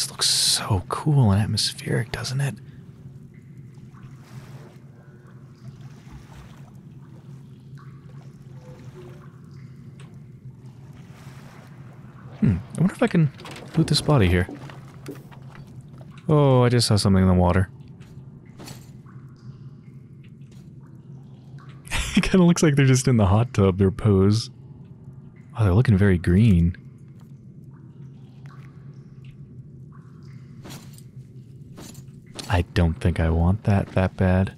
This looks so cool and atmospheric, doesn't it? I wonder if I can loot this body here. Oh, I just saw something in the water. It kind of looks like they're just in the hot tub, their pose. Oh, they're looking very green. I don't think I want that bad.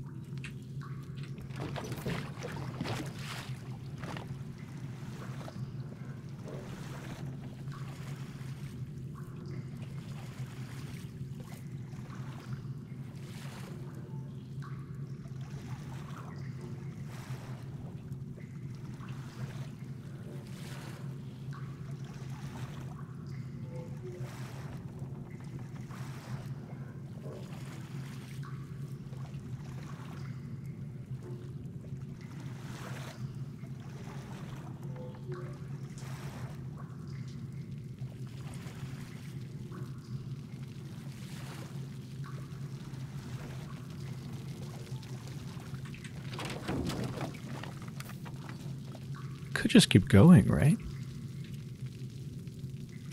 Could just keep going, right?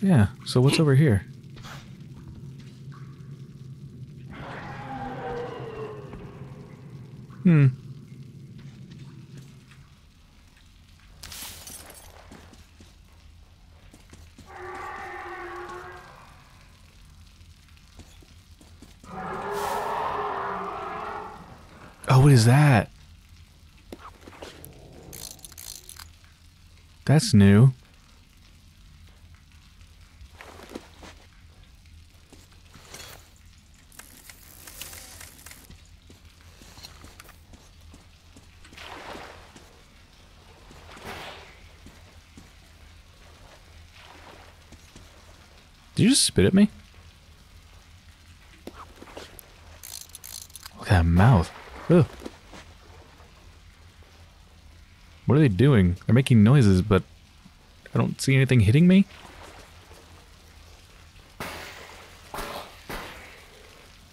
Yeah, so what's over here? Oh, what is that? That's new. Did you just spit at me? Look at that mouth. Ugh. What are they doing? They're making noises, but I don't see anything hitting me.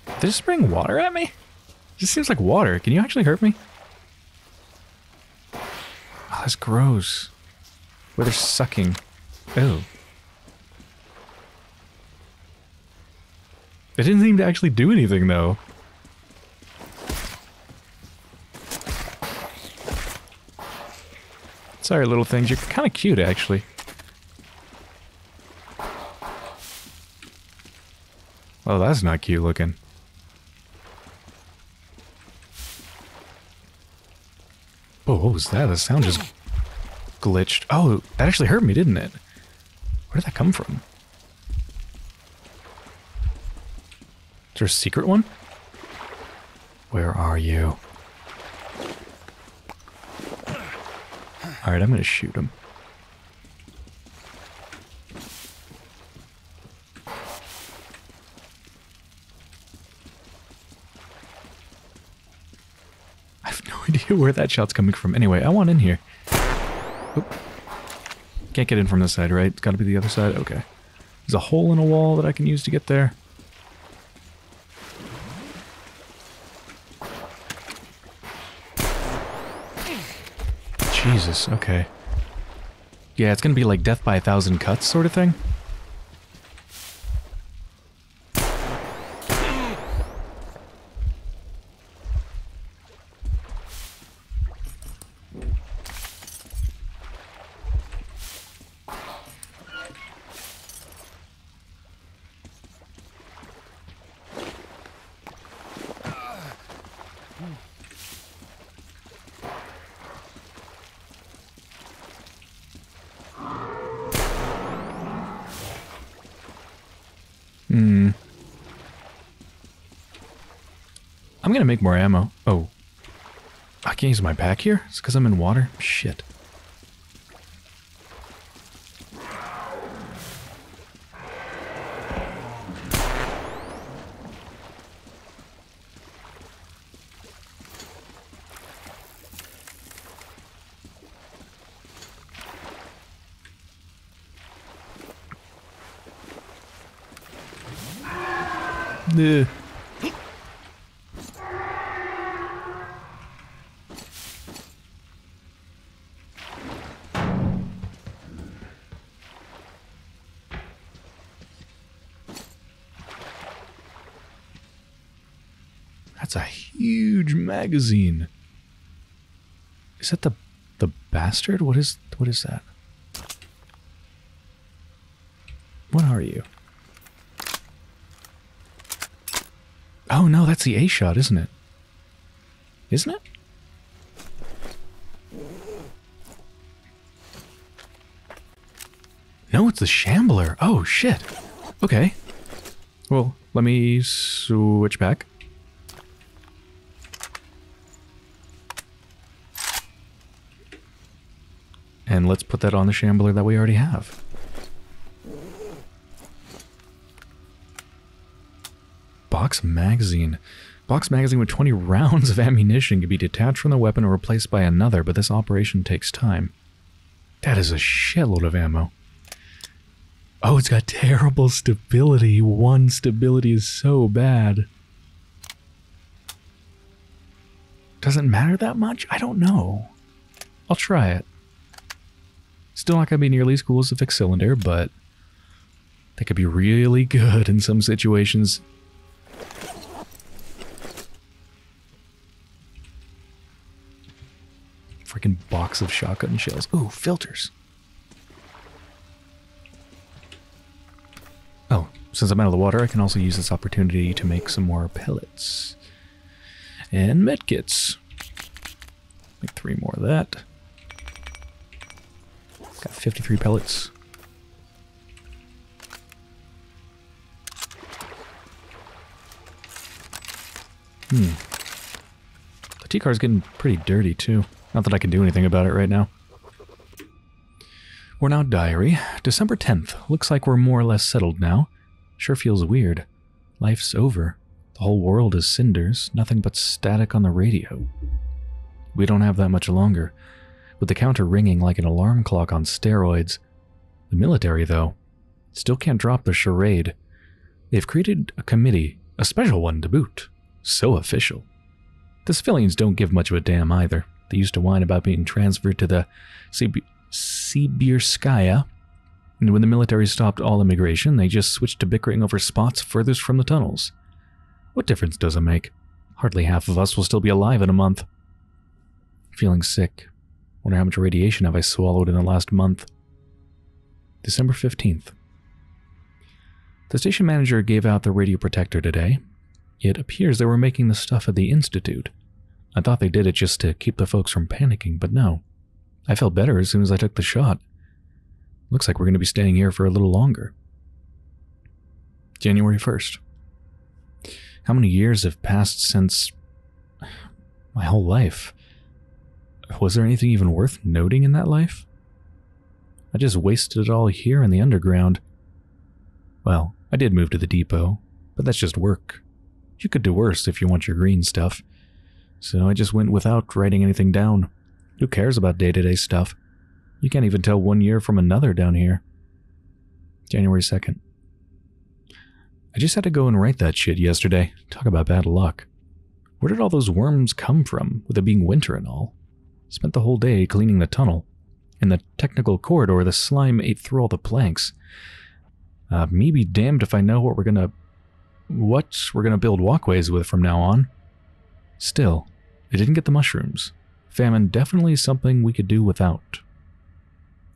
Did they spring water at me? It just seems like water. Can you actually hurt me? Oh, that's gross. Where they're sucking. Oh. It didn't seem to actually do anything, though. Sorry, little things. You're kind of cute, actually. Oh, that's not cute looking. Oh, what was that? The sound just glitched. Oh, that actually hurt me, didn't it? Where did that come from? Is there a secret one? Where are you? Alright, I'm gonna shoot him. I have no idea where that shot's coming from. Anyway, I want in here. Oop. Can't get in from this side, right? It's gotta be the other side? Okay. There's a hole in a wall that I can use to get there. Jesus, okay. Yeah, it's gonna be like death by 1,000 cuts sort of thing. I'm gonna make more ammo. Oh. I can't use my pack here? It's because I'm in water? Shit. Nö. That's a huge magazine. Is that the bastard? What is that? What are you? Oh no, that's the A shot, isn't it? Isn't it? No, it's the Shambler. Oh shit. Okay. Well, let me switch back. And let's put that on the Shambler that we already have. Box magazine. Box magazine with 20 rounds of ammunition can be detached from the weapon or replaced by another, but this operation takes time. That is a shitload of ammo. Oh, it's got terrible stability. One stability is so bad. Doesn't matter that much? I don't know. I'll try it. Still not going to be nearly as cool as the fixed cylinder, but they could be really good in some situations. Freaking box of shotgun shells. Ooh, filters. Oh, since I'm out of the water, I can also use this opportunity to make some more pellets. And medkits. Make 3 more of that. Got 53 pellets. The T-car's getting pretty dirty, too. Not that I can do anything about it right now. We're now diary. December 10th. Looks like we're more or less settled now. Sure feels weird. Life's over. The whole world is cinders. Nothing but static on the radio. We don't have that much longer. With the counter ringing like an alarm clock on steroids. The military, though, still can't drop the charade. They've created a committee, a special one to boot. So official. The civilians don't give much of a damn either. They used to whine about being transferred to the Sibirskaya. And when the military stopped all immigration, they just switched to bickering over spots furthest from the tunnels. What difference does it make? Hardly half of us will still be alive in a month. Feeling sick. Wonder how much radiation have I swallowed in the last month. December 15th. The station manager gave out the radio protector today. It appears they were making the stuff at the Institute. I thought they did it just to keep the folks from panicking, but no. I felt better as soon as I took the shot. Looks like we're going to be staying here for a little longer. January 1st. How many years have passed since my whole life? Was there anything even worth noting in that life? I just wasted it all here in the underground. Well, I did move to the depot, but that's just work. You could do worse if you want your green stuff. So I just went without writing anything down. Who cares about day-to-day stuff? You can't even tell one year from another down here. January 2nd. I just had to go and write that shit yesterday. Talk about bad luck. Where did all those worms come from, with it being winter and all? Spent the whole day cleaning the tunnel. In the technical corridor, the slime ate through all the planks. Me be damned if I know what we're gonna build walkways with from now on. Still, I didn't get the mushrooms. Famine definitely something we could do without.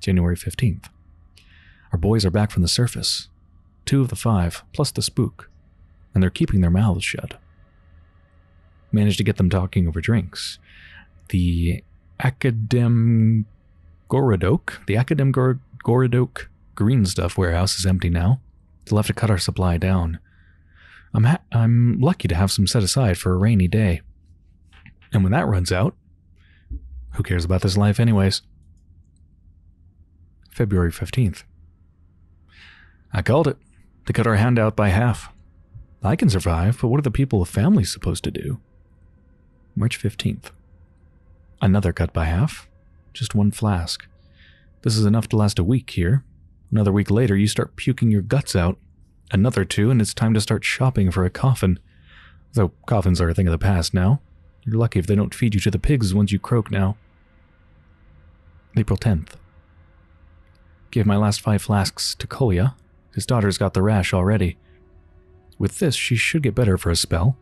January 15th. Our boys are back from the surface. 2 of the 5, plus the spook. And they're keeping their mouths shut. Managed to get them talking over drinks. The Akademgorodok green stuff warehouse is empty now. We'll have to cut our supply down. I'm lucky to have some set aside for a rainy day. And when that runs out, who cares about this life anyways? February 15th. I called it. They cut our hand out by half. I can survive, but what are the people of family supposed to do? March 15th. Another cut by half. Just 1 flask. This is enough to last a week here. Another week later, you start puking your guts out. another two, and it's time to start shopping for a coffin. Though coffins are a thing of the past now. You're lucky if they don't feed you to the pigs once you croak now. April 10th. Gave my last 5 flasks to Kolya. His daughter's got the rash already. With this, she should get better for a spell.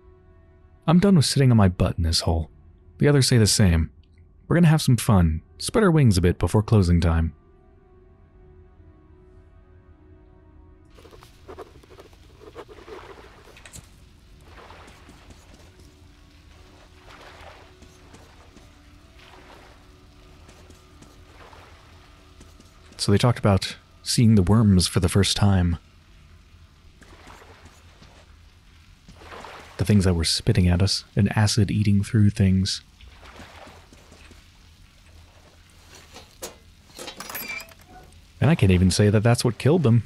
I'm done with sitting on my butt in this hole. The others say the same. We're gonna have some fun. Spread our wings a bit before closing time. So they talked about seeing the worms for the first time. The things that were spitting at us, and acid eating through things. And I can't even say that that's what killed them.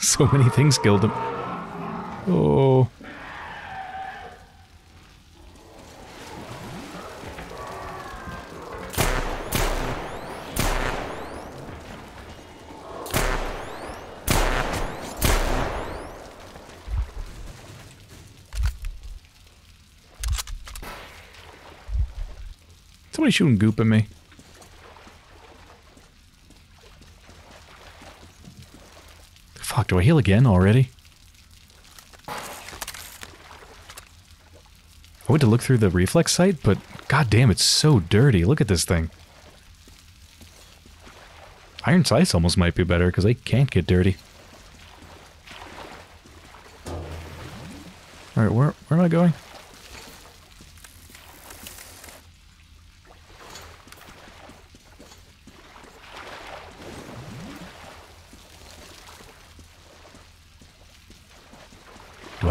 So many things killed them. Oh. Somebody shooting goop at me. Fuck, do I heal again already? I went to look through the reflex site, but goddamn, it's so dirty. Look at this thing. Iron Sights almost might be better, because they can't get dirty. Alright, where am I going?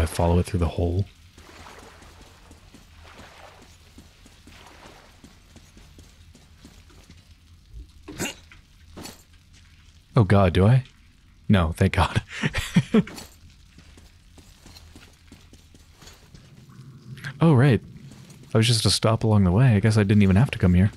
Follow it through the hole. Oh god, do I? No, thank god. Oh right. I was just a stop along the way. I guess I didn't even have to come here.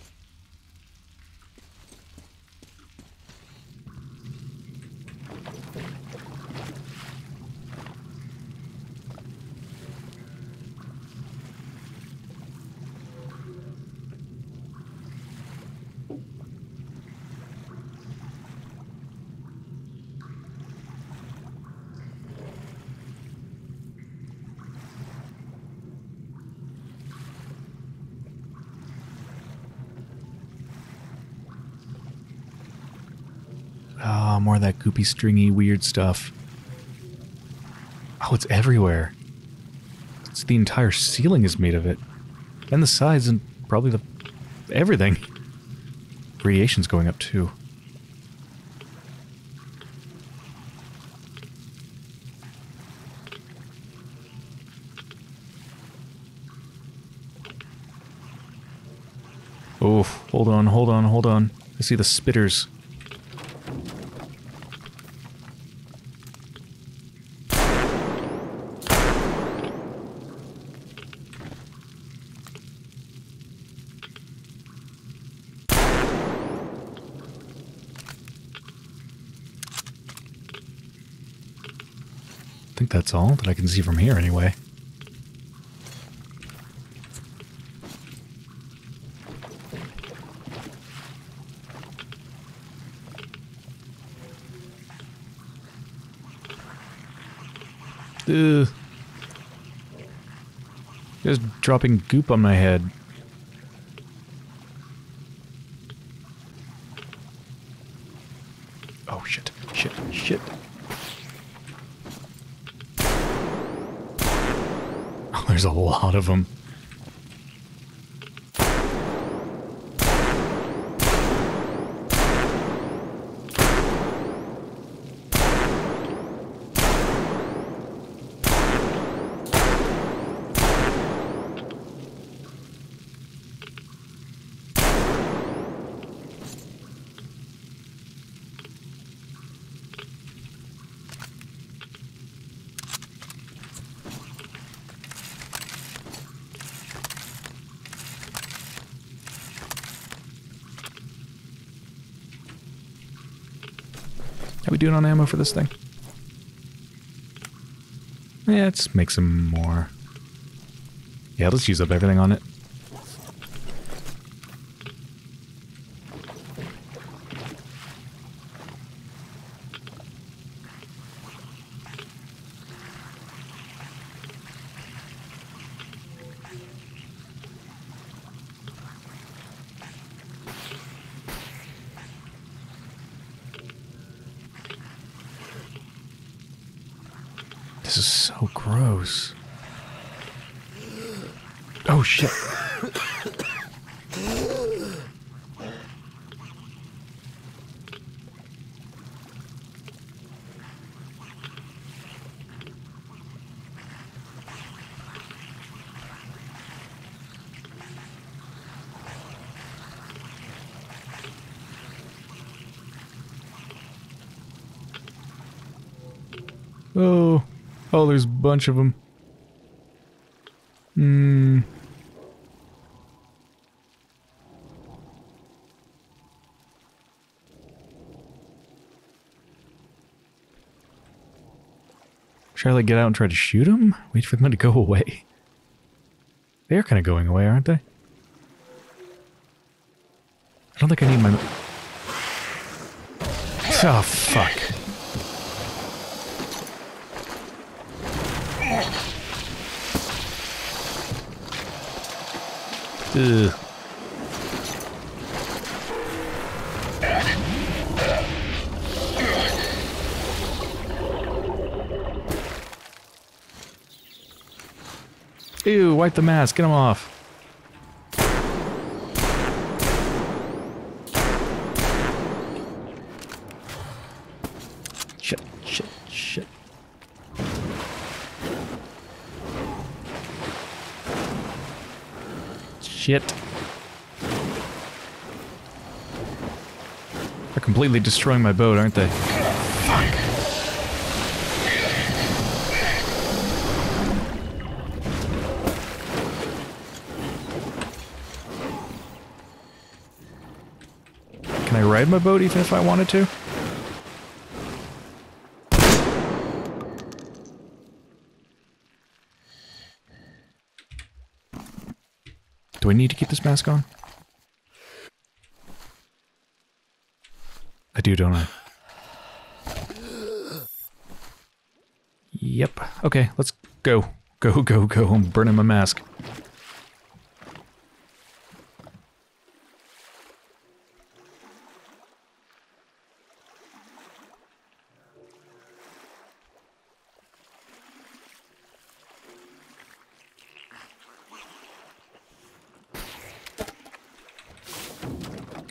More of that goopy, stringy, weird stuff. Oh, it's everywhere. It's the entire ceiling is made of it. And the sides and probably the... everything. Radiation's going up too. Oh, hold on, hold on, hold on. I see the spitters. I think that's all that I can see from here, anyway. Ugh. Just dropping goop on my head. Oh, shit. Shit. Shit. There's a lot of them. How we doing on ammo for this thing? Yeah, let's make some more. Yeah, let's use up everything on it. This is so gross. Oh shit. Oh. Oh, there's a bunch of them. Hmm. Should I, like, get out and try to shoot them? Wait for them to go away. They are kind of going away, aren't they? I don't think I need my... Oh, fuck. Ugh. Ew, wipe the mask, get him off. Shit. They're completely destroying my boat, aren't they? Fuck. Can I ride my boat even if I wanted to? Do I need to keep this mask on? I do, don't I? Yep. Okay, let's go. Go, go, go. I'm burning my mask.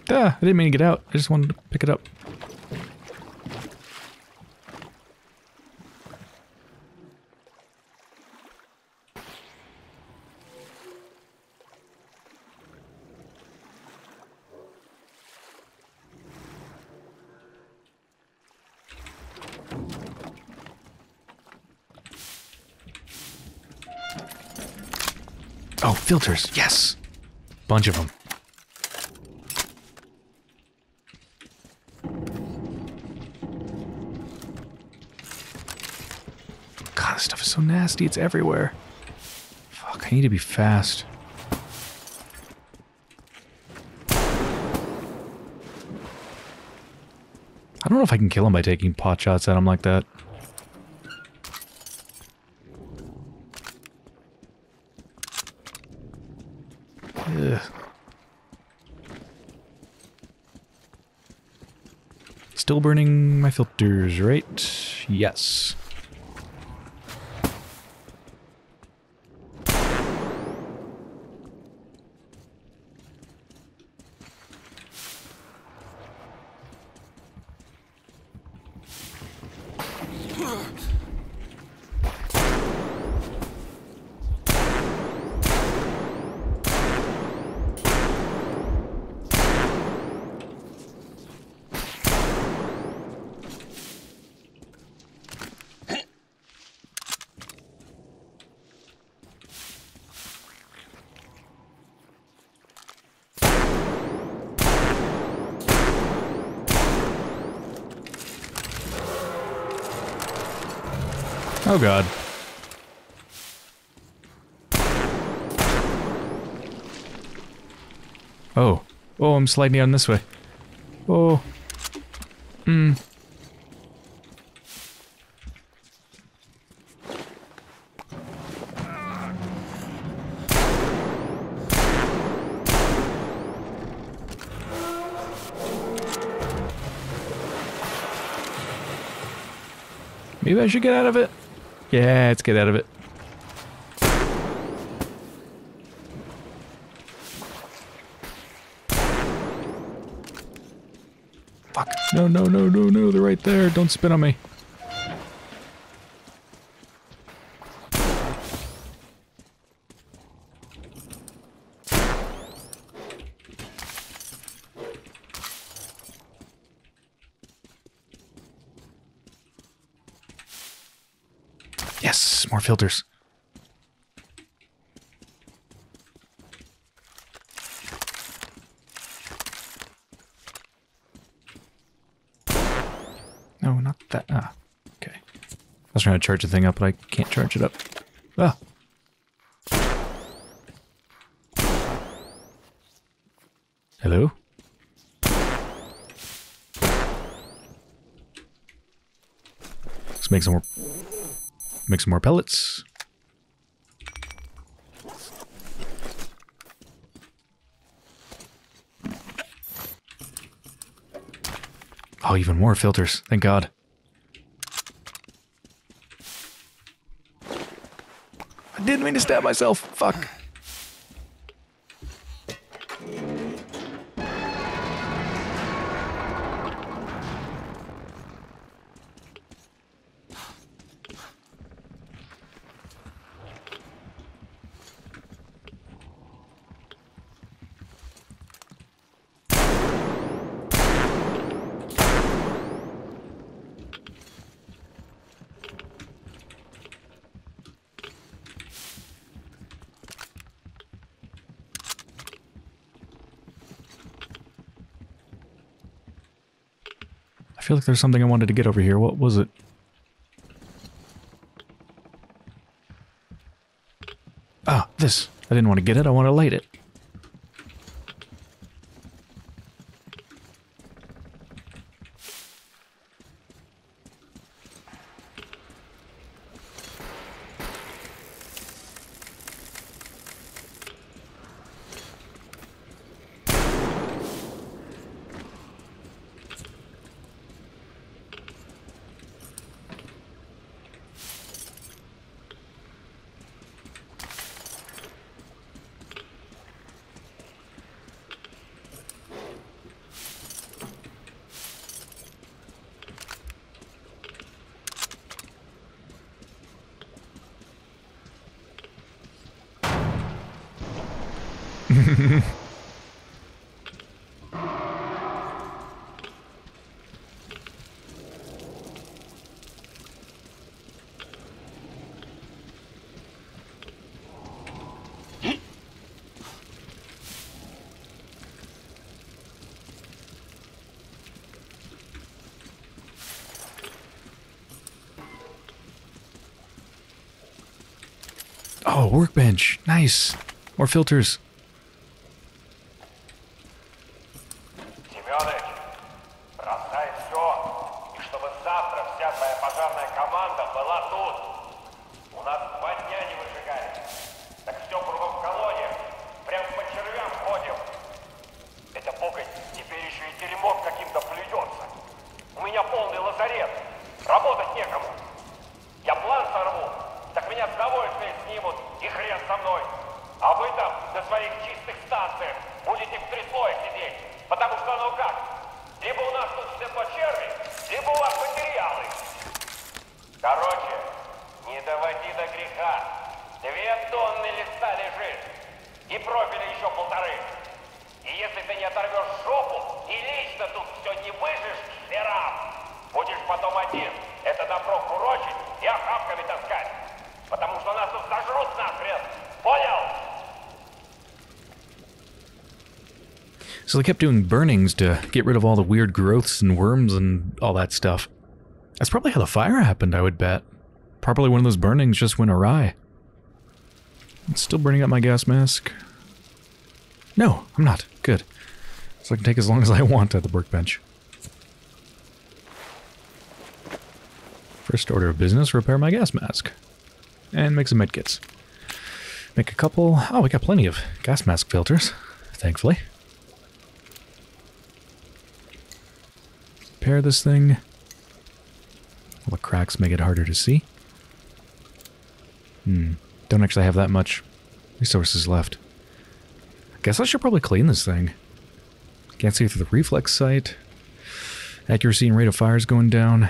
Ah, I didn't mean to get out. I just wanted to pick it up. Oh, filters. Yes. Bunch of them. This stuff is so nasty, it's everywhere. Fuck, I need to be fast. I don't know if I can kill him by taking pot shots at him like that. Ugh. Still burning my filters, right? Yes. Oh god. Oh. Oh, I'm sliding down this way. Oh. Hmm. Maybe I should get out of it. Yeah, let's get out of it. Fuck. No, no, no, no, no. They're right there. Don't spin on me. Yes, more filters. No, not that. Ah, okay. I was trying to charge the thing up, but I can't charge it up. Ah. Hello? Let's make some more. Make some more pellets. Oh, even more filters. Thank God. I didn't mean to stab myself. Fuck. I feel like there's something I wanted to get over here. What was it? Ah, this. I didn't want to get it. I want to light it. Oh, workbench. Nice. More filters. So they kept doing burnings to get rid of all the weird growths and worms and all that stuff. That's probably how the fire happened, I would bet. Probably one of those burnings just went awry. I'm still burning up my gas mask. No, I'm not. Good. So I can take as long as I want at the workbench. First order of business, repair my gas mask. And make some medkits. Make a couple... Oh, we got plenty of gas mask filters, thankfully. Repair this thing. All the cracks make it harder to see. Don't actually have that much resources left. I guess I should probably clean this thing. Can't see through the reflex sight. Accuracy and rate of fire is going down.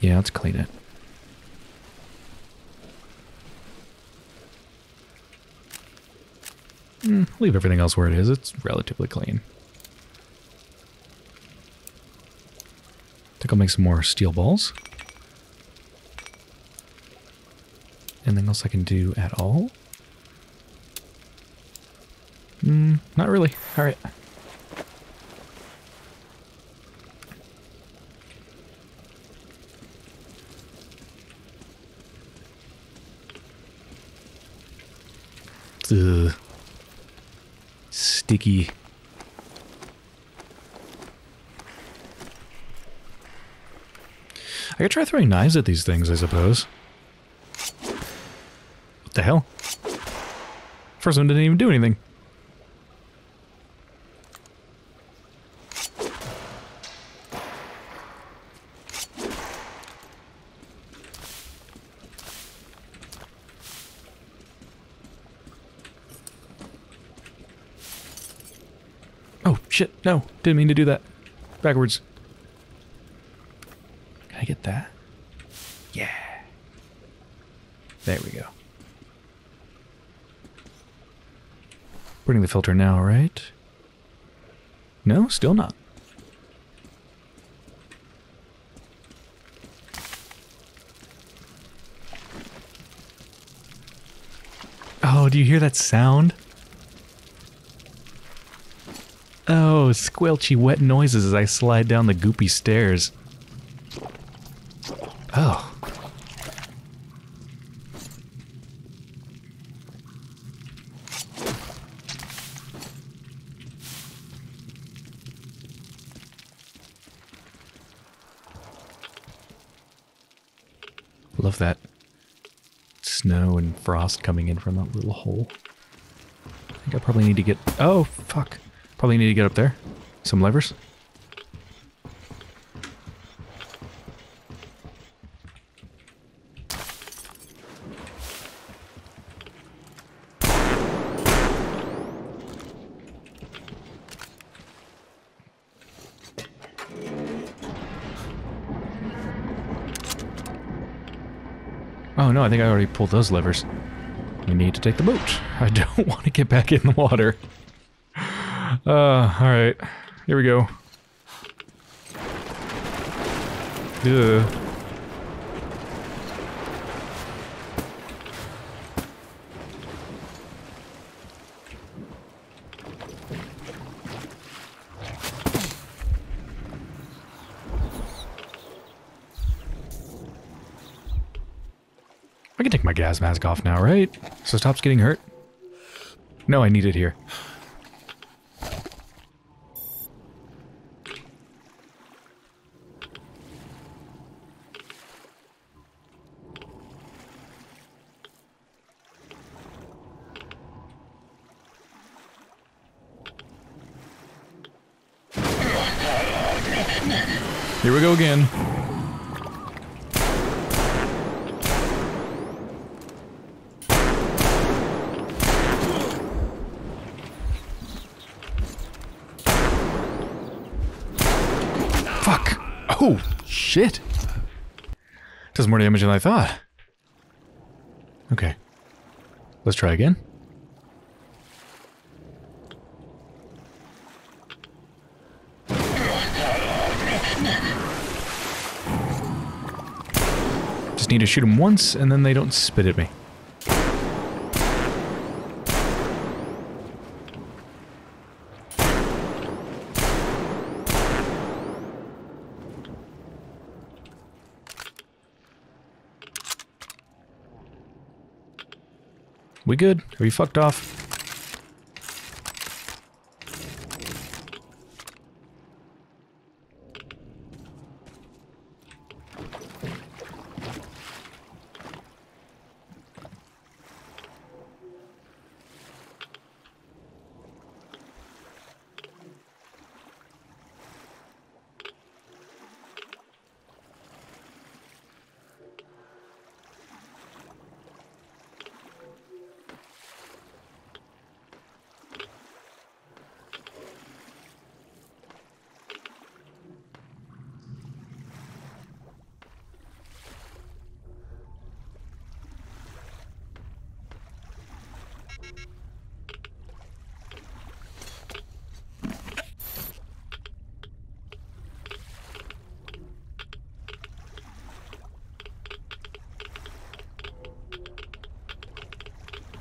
Yeah, let's clean it. Leave everything else where it is. It's relatively clean. I think I'll make some more steel balls. Anything else I can do at all? Not really. All right. Ugh. Sticky. I could try throwing knives at these things, I suppose. What the hell? First one didn't even do anything. Shit, no, didn't mean to do that. Backwards. Can I get that? Yeah. There we go. Putting the filter now, right? No, still not. Oh, do you hear that sound? Oh, squelchy wet noises as I slide down the goopy stairs. Oh. Love that snow and frost coming in from that little hole. I think I probably need to get... Oh, fuck. Probably need to get up there. Some levers. Oh no, I think I already pulled those levers. We need to take the boat. I don't want to get back in the water. Alright. Here we go. Ugh. I can take my gas mask off now, right? So it stops getting hurt? No, I need it here. Here we go again. Fuck. Oh, shit. Does more damage than I thought. Okay. Let's try again. Need to shoot them once and then they don't spit at me. We good? Are you fucked off?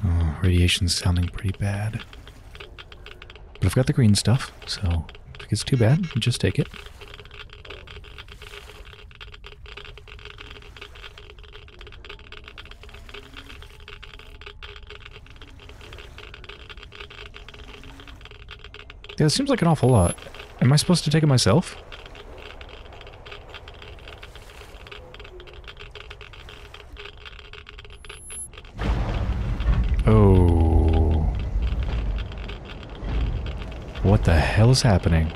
Oh, radiation's sounding pretty bad. But I've got the green stuff, so if it gets too bad, just take it. Yeah, it seems like an awful lot. Am I supposed to take it myself? Oh. What the hell is happening?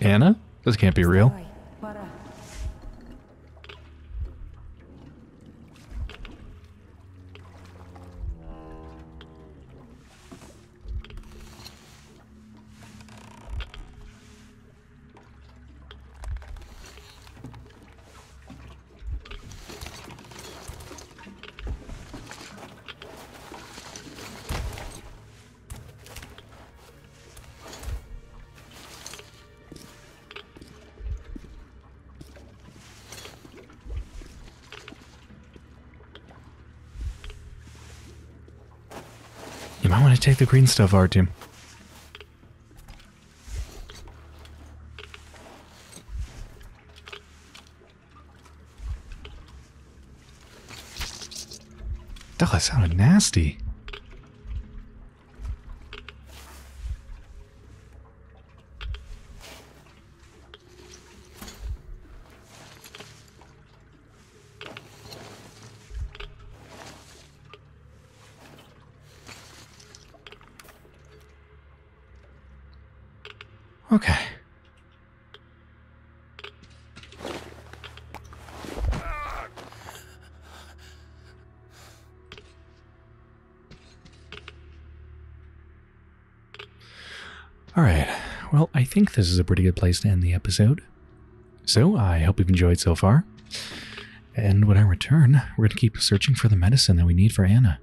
Anna? This can't be real. I want to take the green stuff, Artyom. Oh, that sounded nasty. Okay. All right. Well, I think this is a pretty good place to end the episode. So I hope you've enjoyed so far. And when I return, we're going to keep searching for the medicine that we need for Anna.